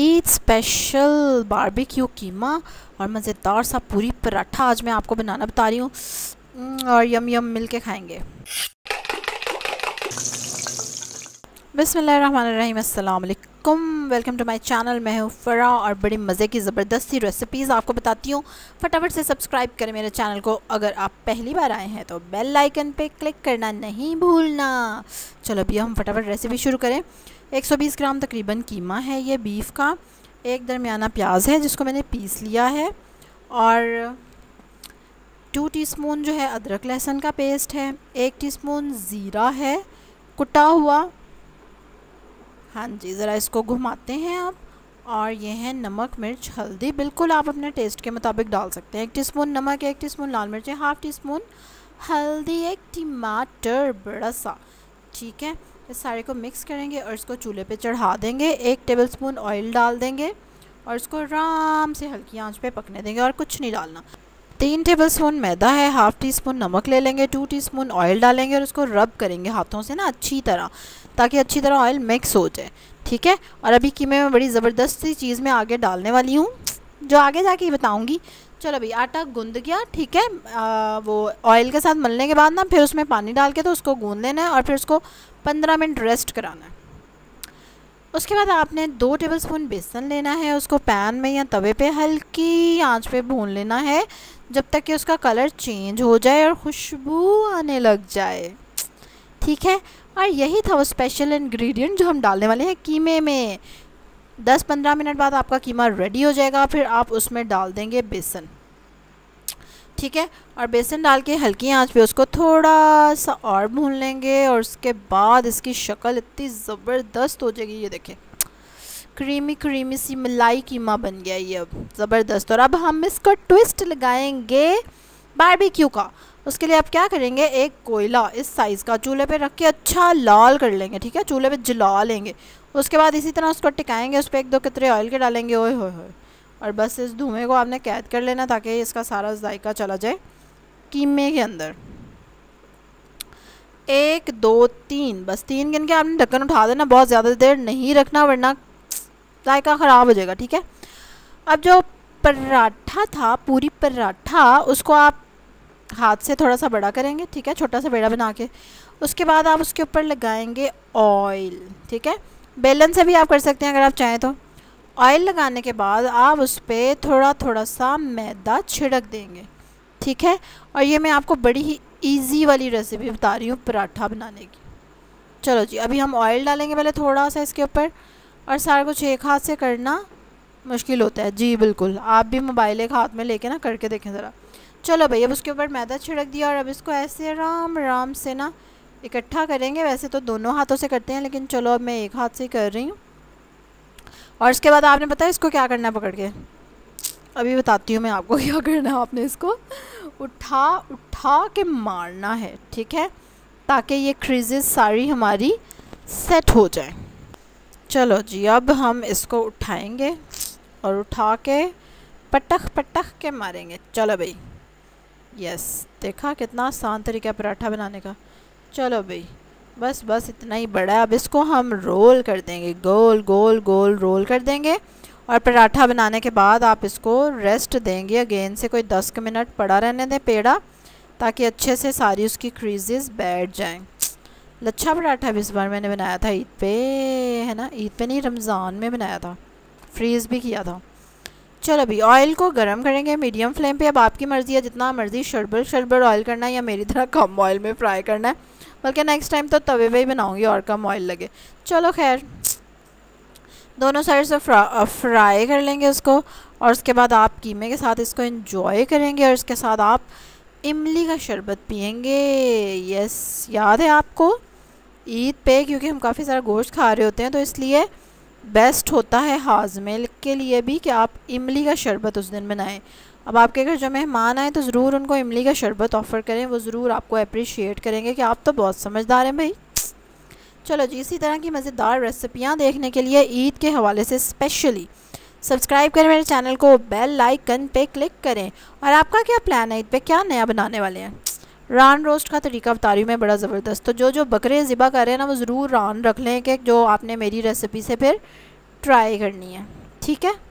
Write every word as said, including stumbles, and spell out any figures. Eid special barbecue कीमा और मज़ेदार सा पूरी पराठा आज मैं आपको बनाना बता रही हूँ और यम यम मिल के खाएँगे। बिस्मिल्लाहिर्रहमानिर्रहीम, अस्सलाम अलैकुम, वेलकम टू माय चैनल। मैं हूँ फराह और बड़े मज़े की ज़बरदस्त सी रेसिपीज़ आपको बताती हूँ। फटाफट से सब्सक्राइब करें मेरे चैनल को अगर आप पहली बार आए हैं, तो बेल आइकन पे क्लिक करना नहीं भूलना। चलो अभी हम फटाफट रेसिपी शुरू करें। एक सौ बीस ग्राम तकरीबन कीमा है ये बीफ का, एक दरमियाना प्याज है जिसको मैंने पीस लिया है, और टू टी स्पून जो है अदरक लहसुन का पेस्ट है, एक टी स्पून ज़ीरा है कुटा हुआ। हाँ जी, ज़रा इसको घुमाते हैं आप। और ये है नमक, मिर्च, हल्दी, बिल्कुल आप अपने टेस्ट के मुताबिक डाल सकते हैं। एक टीस्पून नमक, एक टीस्पून लाल मिर्च, हाफ़ टी स्पून हल्दी, एक टमाटर बड़ा सा। ठीक है, इस सारे को मिक्स करेंगे और इसको चूल्हे पे चढ़ा देंगे। एक टेबलस्पून ऑयल डाल देंगे और इसको आराम से हल्की आंच पे पकने देंगे और कुछ नहीं डालना। तीन टेबलस्पून मैदा है, हाफ़ टी स्पून नमक ले लेंगे, टू टीस्पून ऑयल डालेंगे और इसको रब करेंगे हाथों से ना अच्छी तरह, ताकि अच्छी तरह ऑयल मिक्स हो जाए। ठीक है, और अभी कीमे में बड़ी ज़बरदस्त सी चीज़ मैं आगे डालने वाली हूँ जो आगे जाके बताऊँगी। चलो अभी आटा गूंद गया, ठीक है, आ, वो ऑयल के साथ मलने के बाद ना फिर उसमें पानी डाल के तो उसको गूंद लेना है और फिर उसको पंद्रह मिनट रेस्ट कराना है। उसके बाद आपने दो टेबलस्पून बेसन लेना है, उसको पैन में या तवे पे हल्की आंच पे भून लेना है जब तक कि उसका कलर चेंज हो जाए और खुशबू आने लग जाए। ठीक है, और यही था वो स्पेशल इंग्रेडिएंट जो हम डालने वाले हैं कीमे में। दस पंद्रह मिनट बाद आपका कीमा रेडी हो जाएगा, फिर आप उसमें डाल देंगे बेसन। ठीक है, और बेसन डाल के हल्की आंच पे उसको थोड़ा सा और भून लेंगे और उसके बाद इसकी शक्ल इतनी ज़बरदस्त हो जाएगी, ये देखें, क्रीमी क्रीमी सी मलाई कीमा बन गया ये अब ज़बरदस्त। और अब हम इसको ट्विस्ट लगाएंगे बारबेक्यू का। उसके लिए आप क्या करेंगे, एक कोयला इस साइज़ का चूल्हे पे रख के अच्छा लाल कर लेंगे। ठीक है, चूल्हे पे जला लेंगे, उसके बाद इसी तरह उसको टिकाएंगे, उस पर एक दो कतरे ऑयल के डालेंगे, ओए होए होए, और बस इस धुएँ को आपने कैद कर लेना ताकि इसका सारा जायका चला जाए कीमे के अंदर। एक दो तीन, बस तीन गिन के आपने ढक्कन उठा देना, बहुत ज़्यादा देर नहीं रखना वरना जायका ख़राब हो जाएगा। ठीक है, अब जो पराठा था पूरी पराठा, उसको आप हाथ से थोड़ा सा बड़ा करेंगे, ठीक है, छोटा सा पेड़ा बना के। उसके बाद आप उसके ऊपर लगाएंगे ऑयल। ठीक है, बेलन से भी आप कर सकते हैं अगर आप चाहें तो। ऑयल लगाने के बाद आप उस पर थोड़ा थोड़ा सा मैदा छिड़क देंगे। ठीक है, और ये मैं आपको बड़ी ही इजी वाली रेसिपी बता रही हूँ पराठा बनाने की। चलो जी, अभी हम ऑयल डालेंगे पहले थोड़ा सा इसके ऊपर, और सारा कुछ एक हाथ से करना मुश्किल होता है जी, बिल्कुल। आप भी मोबाइल एक हाथ में लेके ना करके देखें ज़रा। चलो भाई, अब उसके ऊपर मैदा छिड़क दिया और अब इसको ऐसे आराम आराम से ना इकट्ठा करेंगे। वैसे तो दोनों हाथों से करते हैं, लेकिन चलो अब मैं एक हाथ से ही कर रही हूँ। और इसके बाद आपने पता है इसको क्या करना है, पकड़ के अभी बताती हूँ मैं आपको क्या करना है। आपने इसको उठा उठा के मारना है, ठीक है, ताकि ये क्रीजेस सारी हमारी सेट हो जाए। चलो जी, अब हम इसको उठाएंगे और उठा के पटख पटख के मारेंगे। चलो भाई, यस, देखा कितना आसान तरीका पराठा बनाने का। चलो भाई, बस बस इतना ही बड़ा है। अब इसको हम रोल कर देंगे, गोल गोल गोल रोल कर देंगे। और पराठा बनाने के बाद आप इसको रेस्ट देंगे अगेन से कोई दस मिनट पड़ा रहने दें पेड़ा, ताकि अच्छे से सारी उसकी क्रीजेस बैठ जाएं। लच्छा पराठा भी इस बार मैंने बनाया था ईद पे, है ना, ईद पे नहीं रमज़ान में बनाया था, फ्रीज़ भी किया था। चलो अभी ऑयल को गर्म करेंगे मीडियम फ्लेम पे। अब आपकी मर्ज़ी है, जितना मर्ज़ी शरबल शरबल ऑयल करना है या मेरी तरह कम ऑयल में फ्राई करना है, बल्कि नेक्स्ट टाइम तो तवे पे ही बनाऊँगी और कम ऑयल लगे। चलो खैर, दोनों साइड से फ्रा, फ्राई कर लेंगे उसको, और उसके बाद आप कीमे के साथ इसको एंजॉय करेंगे और इसके साथ आप इमली का शरबत पियेंगे। यस, याद है आपको ईद पे, क्योंकि हम काफ़ी सारा गोश्त खा रहे होते हैं, तो इसलिए बेस्ट होता है हाजमे के लिए भी कि आप इमली का शरबत उस दिन बनाएं। अब आपके घर जो मेहमान आए तो ज़रूर उनको इमली का शरबत ऑफ़र करें, वो ज़रूर आपको अप्रिशिएट करेंगे कि आप तो बहुत समझदार हैं भाई। चलो जी, इसी तरह की मज़ेदार रेसिपियाँ देखने के लिए ईद के हवाले से स्पेशली सब्सक्राइब करें मेरे चैनल को, बेल आइकन पे क्लिक करें। और आपका क्या प्लान है ईद पे, क्या नया बनाने वाले हैं? रान रोस्ट का तरीका बता रही हूँ मैं, बड़ा ज़बरदस्त। तो जो जो बकरे ज़िबा कर रहे हैं ना, वो ज़रूर रान रख लें कि जो आपने मेरी रेसिपी से फिर ट्राई करनी है। ठीक है।